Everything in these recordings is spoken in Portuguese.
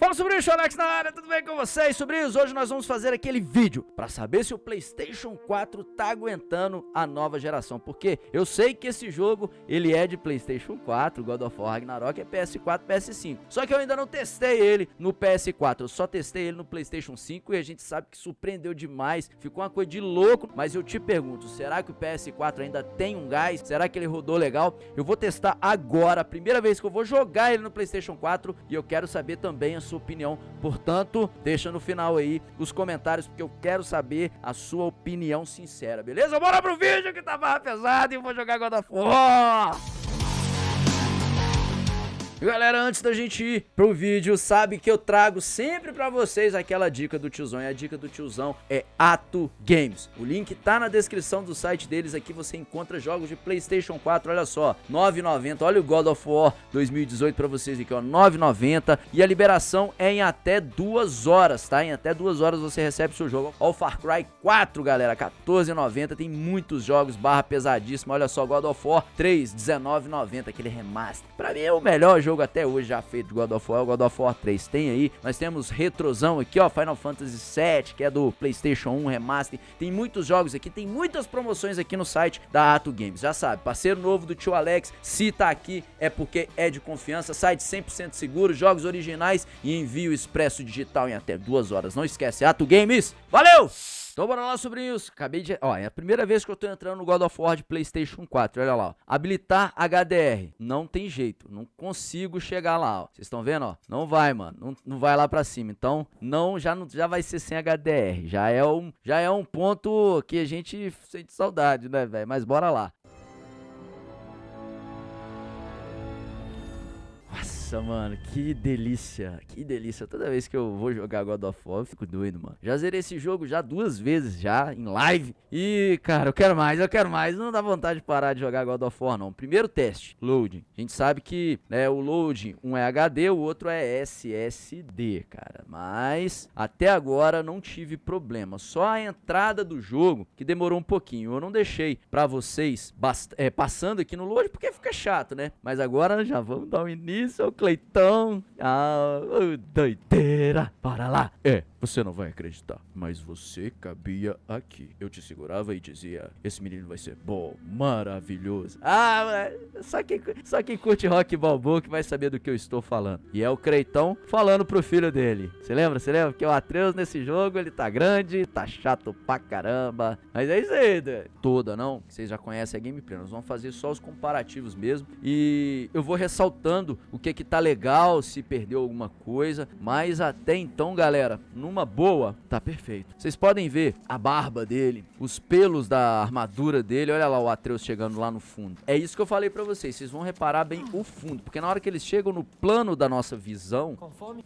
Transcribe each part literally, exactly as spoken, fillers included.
Fala sobre isso, Tio Alex na área, tudo bem com vocês? Sobre isso, hoje nós vamos fazer aquele vídeo para saber se o PlayStation quatro tá aguentando a nova geração, porque eu sei que esse jogo, ele é de PlayStation quatro, God of War Ragnarok é P S quatro, P S cinco, só que eu ainda não testei ele no P S quatro, eu só testei ele no PlayStation cinco e a gente sabe que surpreendeu demais, ficou uma coisa de louco, mas eu te pergunto, será que o P S quatro ainda tem um gás? Será que ele rodou legal? Eu vou testar agora, a primeira vez que eu vou jogar ele no PlayStation quatro e eu quero saber também a sua opinião, portanto, deixa no final aí os comentários, porque eu quero saber a sua opinião sincera, beleza? Bora pro vídeo que tá barra pesada e eu vou jogar God of War! E galera, antes da gente ir pro vídeo, sabe que eu trago sempre pra vocês aquela dica do tiozão, e a dica do tiozão é Ato Games. O link tá na descrição do site deles, aqui você encontra jogos de PlayStation quatro, olha só, nove reais e noventa centavos, olha o God of War dois mil e dezoito pra vocês aqui, ó, nove reais e noventa centavos, e a liberação é em até duas horas, tá? Em até duas horas você recebe seu jogo. Ó, o Far Cry quatro, galera, quatorze reais e noventa centavos, tem muitos jogos, barra pesadíssima, olha só, God of War três, dezenove reais e noventa centavos, aquele remaster. Pra mim é o melhor jogo jogo até hoje já feito, God of War, God of War três tem aí, nós temos retrozão aqui, ó, Final Fantasy sete, que é do PlayStation um Remaster, tem muitos jogos aqui, tem muitas promoções aqui no site da Ato Games, já sabe, parceiro novo do Tio Alex, se tá aqui é porque é de confiança, site cem por cento seguro, jogos originais e envio expresso digital em até duas horas, não esquece, Ato Games, valeu! Então bora lá, sobrinhos, acabei de... Ó, é a primeira vez que eu tô entrando no God of War de PlayStation quatro, olha lá, ó. Habilitar H D R, não tem jeito, não consigo chegar lá, ó, vocês estão vendo, ó, não vai, mano, não, não vai lá pra cima, então, não, já, não, já vai ser sem H D R, já é um, já é um ponto que a gente sente saudade, né, velho, mas bora lá. Nossa, mano, que delícia, que delícia, toda vez que eu vou jogar God of War eu fico doido, mano, já zerei esse jogo já duas vezes já, em live, e cara, eu quero mais, eu quero mais, não dá vontade de parar de jogar God of War não. Primeiro teste, loading, a gente sabe que né, o loading, um é H D, o outro é S S D, cara, mas até agora não tive problema, só a entrada do jogo que demorou um pouquinho, eu não deixei pra vocês é, passando aqui no loading porque fica chato, né, mas agora já vamos dar um início. Seu Cleitão, ah, oh, doideira, bora lá. É, você não vai acreditar, mas você cabia aqui. Eu te segurava e dizia, esse menino vai ser bom, maravilhoso. Ah, só quem, só quem curte rock balboa que vai saber do que eu estou falando. E é o Cleitão falando pro filho dele. Você lembra, você lembra? Porque o Atreus nesse jogo, ele tá grande, tá chato pra caramba. Mas é isso aí, doido. Toda não, vocês já conhecem a gameplay, nós vamos fazer só os comparativos mesmo. E eu vou ressaltando o que que tá legal, se perdeu alguma coisa, mas até então, galera, numa boa, tá perfeito. Vocês podem ver a barba dele, os pelos da armadura dele, olha lá o Atreus chegando lá no fundo. É isso que eu falei pra vocês, vocês vão reparar bem o fundo, porque na hora que eles chegam no plano da nossa visão,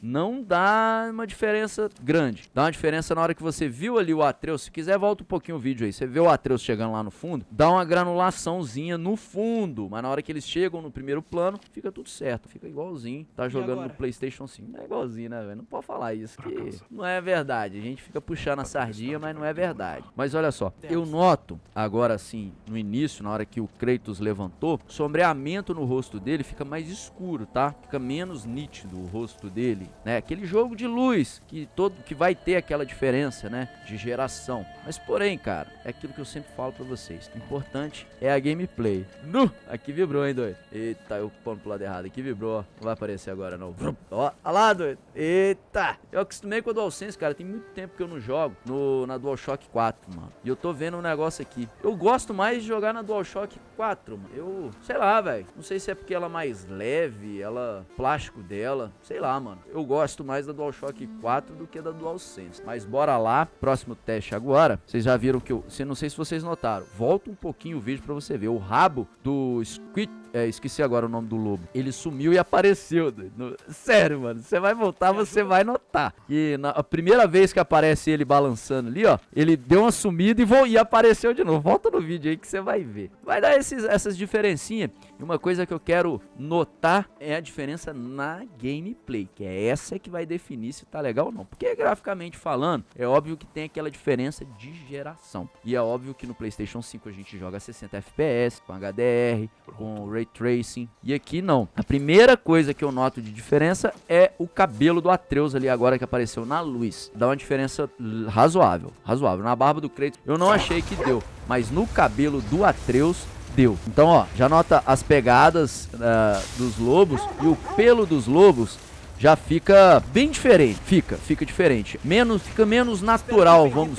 não dá uma diferença grande. Dá uma diferença na hora que você viu ali o Atreus, se quiser volta um pouquinho o vídeo aí, você vê o Atreus chegando lá no fundo, dá uma granulaçãozinha no fundo, mas na hora que eles chegam no primeiro plano, fica tudo certo. Fica igualzinho, tá jogando no PlayStation cinco. Não é igualzinho, né, velho? Não pode falar isso, que não é verdade. A gente fica puxando a sardinha, mas não é verdade. Mas olha só, eu noto, agora assim, no início, na hora que o Kratos levantou, o sombreamento no rosto dele fica mais escuro, tá? Fica menos nítido o rosto dele, né? Aquele jogo de luz, que, todo, que vai ter aquela diferença, né? De geração. Mas porém, cara, é aquilo que eu sempre falo pra vocês. O importante é a gameplay. Nu! Aqui vibrou, hein, doido? Eita, eu pondo pro lado errado. Aqui vibrou. Não vai aparecer agora não. Ó, olha lá, doido. Eita. Eu acostumei com a DualSense, cara. Tem muito tempo que eu não jogo no, na DualShock quatro, mano. E eu tô vendo um negócio aqui. Eu gosto mais de jogar na DualShock quatro, mano. Eu, sei lá, velho. Não sei se é porque ela é mais leve, ela, plástico dela. Sei lá, mano. Eu gosto mais da DualShock quatro do que da DualSense. Mas bora lá. Próximo teste agora. Vocês já viram que eu... Não sei se vocês notaram. Volta um pouquinho o vídeo pra você ver. O rabo do Squid... É, esqueci agora o nome do lobo. Ele sumiu e apareceu, doido. Sério, mano. Você vai voltar, você vai notar. E na a primeira vez que aparece ele balançando ali, ó, ele deu uma sumida e, e apareceu de novo. Volta no vídeo aí que você vai ver. Vai dar esses, essas diferencinhas. E uma coisa que eu quero notar é a diferença na gameplay, que é essa que vai definir se tá legal ou não. Porque graficamente falando, é óbvio que tem aquela diferença de geração. E é óbvio que no PlayStation cinco a gente joga sessenta F P S, com H D R, com Ray Tracing. E aqui não. A primeira coisa que eu noto de diferença é o cabelo do Atreus ali agora que apareceu na luz. Dá uma diferença razoável, razoável. Na barba do Kratos eu não achei que deu, mas no cabelo do Atreus deu. Então, ó, já nota as pegadas uh, dos lobos e o pelo dos lobos já fica bem diferente. Fica, fica diferente. Menos, fica menos natural, vamos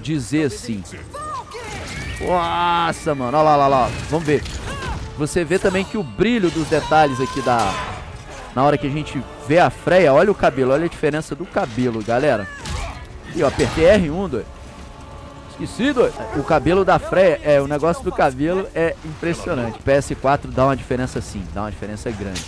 dizer assim. Nossa, mano, olha lá, olha lá, vamos ver. Você vê também que o brilho dos detalhes aqui da... Na hora que a gente vê a Freya, olha o cabelo, olha a diferença do cabelo, galera. E eu apertei R um, doido. Esqueci, doido. O cabelo da Freya, é, o negócio do cabelo é impressionante. P S quatro dá uma diferença sim, dá uma diferença grande.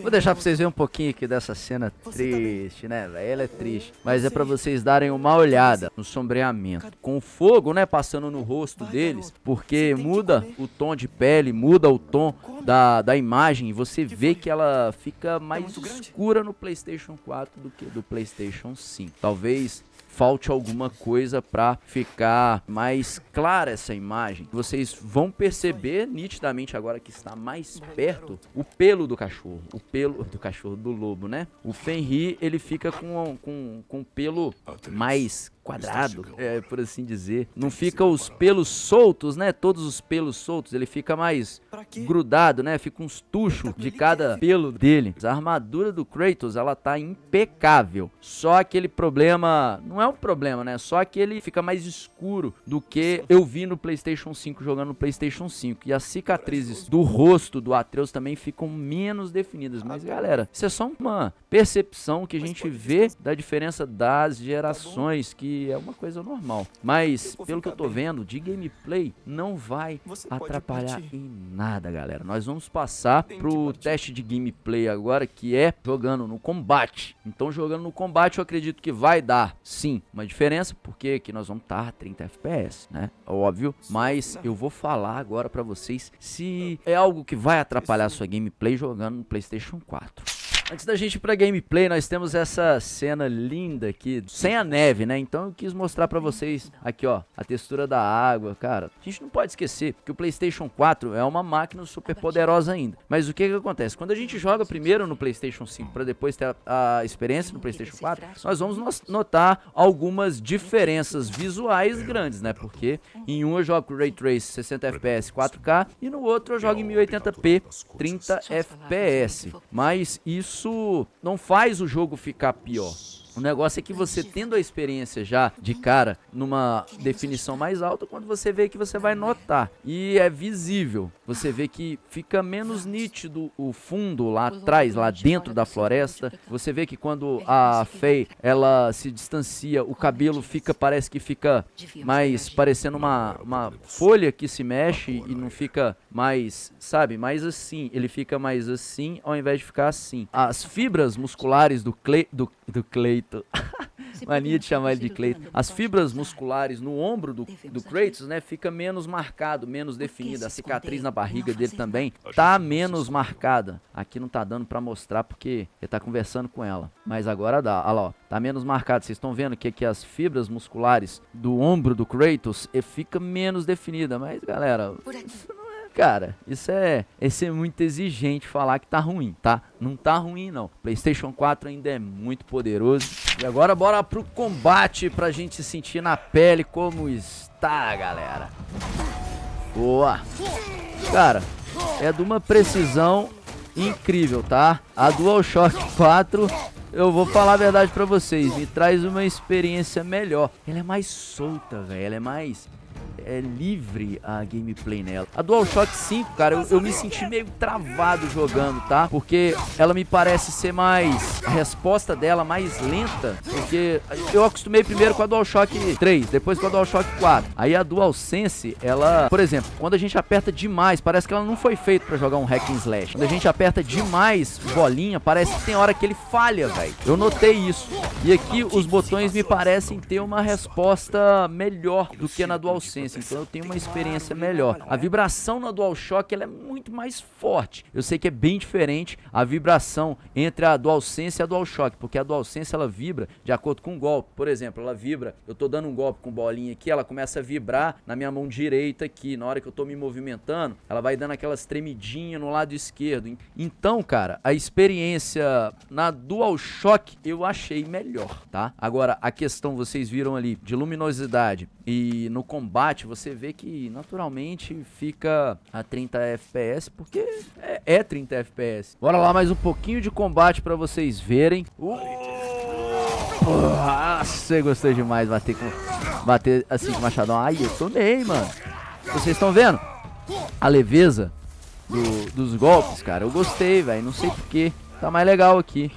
Vou deixar pra vocês verem um pouquinho aqui dessa cena triste, né? Ela é triste, mas é pra vocês darem uma olhada no sombreamento. Com o fogo, né, passando no rosto deles, porque muda o tom de pele, muda o tom da, da imagem. E você vê que ela fica mais escura no PlayStation quatro do que do PlayStation cinco. Talvez falte alguma coisa para ficar mais clara essa imagem. Vocês vão perceber nitidamente agora que está mais perto o pelo do cachorro, o pelo do cachorro do lobo, né? O Fenrir, ele fica com com com pelo mais quadrado, é, por assim dizer. Não fica os pelos soltos, né? Todos os pelos soltos, ele fica mais grudado, né? Fica uns tuchos de cada pelo dele. A armadura do Kratos, ela tá impecável. Só aquele problema, não é um problema, né? Só que ele fica mais escuro do que eu vi no PlayStation cinco, jogando no PlayStation cinco. E as cicatrizes do rosto do Atreus também ficam menos definidas. Mas, galera, isso é só uma percepção que a gente vê da diferença das gerações, que é uma coisa normal, mas pelo que eu tô vendo, de gameplay não vai atrapalhar em nada, galera. Nós vamos passar pro teste de gameplay agora, que é jogando no combate. Então, jogando no combate, eu acredito que vai dar, sim, uma diferença, porque aqui nós vamos estar a trinta F P S, né? Óbvio, mas eu vou falar agora pra vocês se é algo que vai atrapalhar a sua gameplay jogando no PlayStation quatro. Antes da gente ir pra gameplay, nós temos essa cena linda aqui, sem a neve, né? Então eu quis mostrar pra vocês aqui, ó, a textura da água, cara. A gente não pode esquecer que o PlayStation quatro é uma máquina super poderosa ainda. Mas o que que acontece? Quando a gente joga primeiro no PlayStation cinco, pra depois ter a, a experiência no PlayStation quatro, nós vamos notar algumas diferenças visuais grandes, né? Porque em um eu jogo com Ray Tracing sessenta F P S quatro K e no outro eu jogo em mil e oitenta P trinta F P S. Mas isso... Isso não faz o jogo ficar pior. O negócio é que você, tendo a experiência já de cara numa definição mais alta, quando você vê que você vai notar. E é visível. Você vê que fica menos nítido o fundo lá atrás, lá dentro da floresta. Você vê que quando a Faye, ela se distancia, o cabelo fica, parece que fica mais parecendo uma, uma folha que se mexe e não fica mais, sabe, mais assim. Ele fica mais assim ao invés de ficar assim. As fibras musculares do Clay... Do, do Clay mania de chamar ele de Cleiton. As fibras musculares no ombro do, do Kratos, né, fica menos marcado, menos definida. A cicatriz na barriga dele também tá menos marcada. Aqui não tá dando pra mostrar porque ele tá conversando com ela, mas agora dá. Olha lá, ó, tá menos marcado. Vocês estão vendo que aqui as fibras musculares do ombro do Kratos fica menos definida, mas galera, isso não... Cara, isso é, isso é muito exigente falar que tá ruim, tá? Não tá ruim, não. PlayStation quatro ainda é muito poderoso. E agora bora pro combate pra gente sentir na pele como está, galera. Boa! Cara, é de uma precisão incrível, tá? A DualShock quatro... Eu vou falar a verdade pra vocês, me traz uma experiência melhor. Ela é mais solta, velho, ela é mais é, livre a gameplay nela. A DualShock cinco, cara, eu, eu me senti meio travado jogando, tá? Porque ela me parece ser mais, a resposta dela mais lenta, porque eu acostumei primeiro com a DualShock três, depois com a DualShock quatro. Aí a DualSense, ela, por exemplo, quando a gente aperta demais, parece que ela não foi feita pra jogar um hack and slash. Quando a gente aperta demais bolinha, parece que tem hora que ele falha, velho. Eu notei isso. E aqui os botões me parecem ter uma resposta melhor do que na DualSense. experiência, então eu tenho uma experiência melhor. A vibração na DualShock ela é muito mais forte. Eu sei que é bem diferente a vibração entre a DualSense e a DualShock, porque a DualSense ela vibra de acordo com o golpe. Por exemplo, ela vibra, eu tô dando um golpe com bolinha aqui, ela começa a vibrar na minha mão direita aqui. Na hora que eu tô me movimentando, ela vai dando aquelas tremidinhas no lado esquerdo. Então, cara, a experiência na DualShock eu achei melhor, tá? Agora, a questão, vocês viram ali, de luminosidade e no combate, você vê que naturalmente fica a trinta F P S, porque é, é trinta F P S. Bora lá, mais um pouquinho de combate pra vocês verem. Nossa, eu gostei demais bater com... Bater assim com machadão. Ai, eu tomei, mano. Vocês estão vendo a leveza do, dos golpes, cara? Eu gostei, velho. Não sei porquê. Tá mais legal aqui.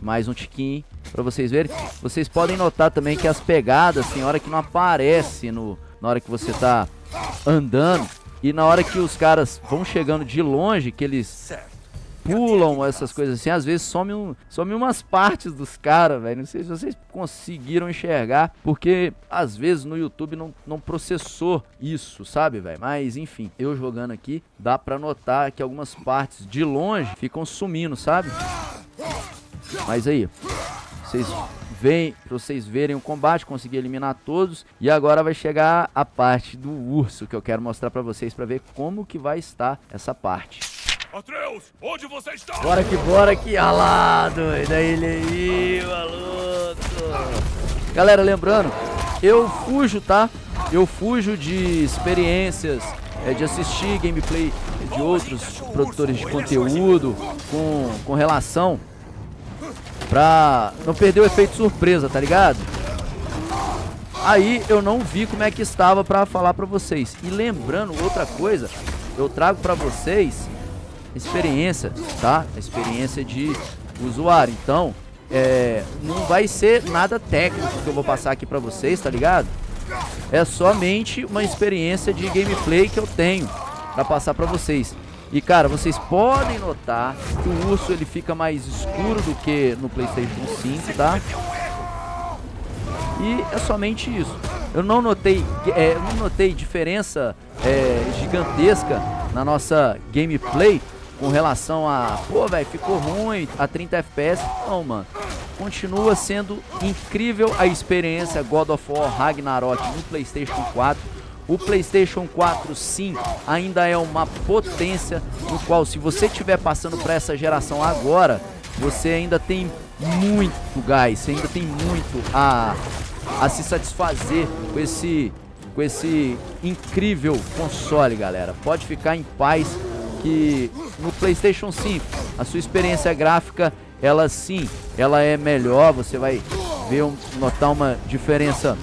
Mais um tiquinho pra vocês verem. Vocês podem notar também que as pegadas, assim, na hora que não aparece no, na hora que você tá andando, e na hora que os caras vão chegando de longe, que eles pulam essas coisas assim, às vezes some, um, some umas partes dos caras, velho. Não sei se vocês conseguiram enxergar, porque às vezes no YouTube não, não processou isso, sabe, velho? Mas enfim, eu jogando aqui, dá pra notar que algumas partes de longe ficam sumindo, sabe? Mas aí, vocês veem, pra vocês verem o combate, consegui eliminar todos. E agora vai chegar a parte do urso, que eu quero mostrar pra vocês, pra ver como que vai estar essa parte. Atreus, onde você está? Bora que bora que... Ah lá, doido, é ele aí, maluco. Galera, lembrando, eu fujo, tá? Eu fujo de experiências, é, de assistir gameplay de outros produtores de conteúdo com, com relação... Pra não perder o efeito surpresa, tá ligado? Aí eu não vi como é que estava pra falar pra vocês. E lembrando outra coisa, eu trago pra vocês experiência, tá? A experiência de usuário. Então, é, não vai ser nada técnico que eu vou passar aqui pra vocês, tá ligado? É somente uma experiência de gameplay que eu tenho pra passar pra vocês. E cara, vocês podem notar que o urso ele fica mais escuro do que no PlayStation cinco, tá? E é somente isso. Eu não notei, é, eu não notei diferença é, gigantesca na nossa gameplay com relação a... Pô, velho, ficou ruim a trinta F P S. Não, mano. Continua sendo incrível a experiência God of War Ragnarok no PlayStation quatro. O PlayStation quatro, sim, ainda é uma potência no qual, se você estiver passando para essa geração agora, você ainda tem muito gás, você ainda tem muito a, a se satisfazer com esse, com esse incrível console, galera. Pode ficar em paz que no PlayStation cinco a sua experiência gráfica, ela sim, ela é melhor, você vai ver, notar uma diferença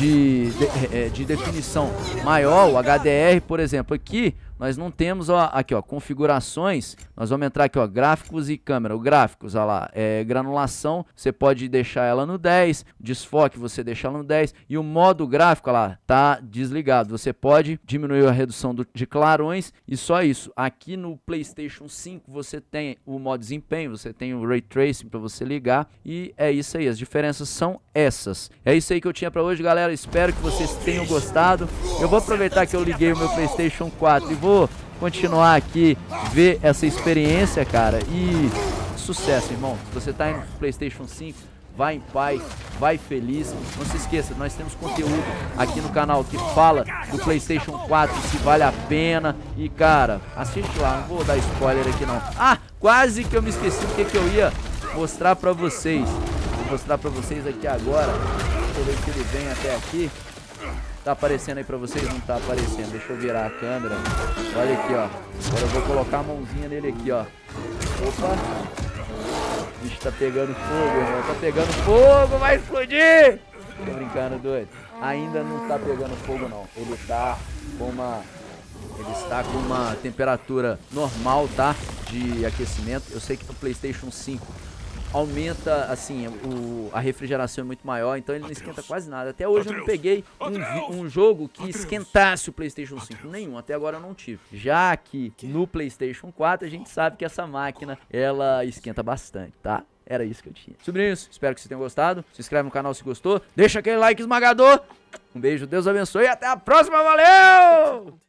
De, de, de definição maior, o H D R, por exemplo, aqui nós não temos, ó, aqui ó, configurações, nós vamos entrar aqui ó, gráficos e câmera, o gráficos, ó lá, é, granulação, você pode deixar ela no dez, desfoque você deixa ela no dez, e o modo gráfico, ó lá, tá desligado, você pode diminuir a redução do, de clarões, e só isso. Aqui no PlayStation cinco você tem o modo desempenho, você tem o Ray Tracing para você ligar, e é isso aí, as diferenças são essas. É isso aí que eu tinha para hoje, galera. Galera, espero que vocês tenham gostado. Eu vou aproveitar que eu liguei o meu PlayStation quatro e vou continuar aqui, ver essa experiência, cara. E sucesso, irmão. Se você tá indo pro PlayStation cinco, vai em paz, vai feliz. Não se esqueça, nós temos conteúdo aqui no canal que fala do PlayStation quatro, se vale a pena. E, cara, assiste lá, não vou dar spoiler aqui não. Ah, quase que eu me esqueci do que, que eu ia mostrar pra vocês. Vou mostrar pra vocês aqui agora. Deixa eu ver se ele vem até aqui. Tá aparecendo aí pra vocês? Não tá aparecendo. Deixa eu virar a câmera. Olha aqui, ó. Agora eu vou colocar a mãozinha nele aqui, ó. Opa. O bicho tá pegando fogo, irmão. Tá pegando fogo, vai explodir! Tô brincando, doido. Ainda não tá pegando fogo, não. Ele tá com uma... Ele está com uma temperatura normal, tá? De aquecimento. Eu sei que no PlayStation cinco aumenta, assim, o, a refrigeração é muito maior, então ele não esquenta quase nada. Até hoje eu não peguei um, um jogo que esquentasse o PlayStation cinco, nenhum, até agora eu não tive. Já que no PlayStation quatro a gente sabe que essa máquina, ela esquenta bastante, tá? Era isso que eu tinha. Sobre isso, espero que vocês tenham gostado. Se inscreve no canal se gostou, deixa aquele like esmagador. Um beijo, Deus abençoe e até a próxima, valeu!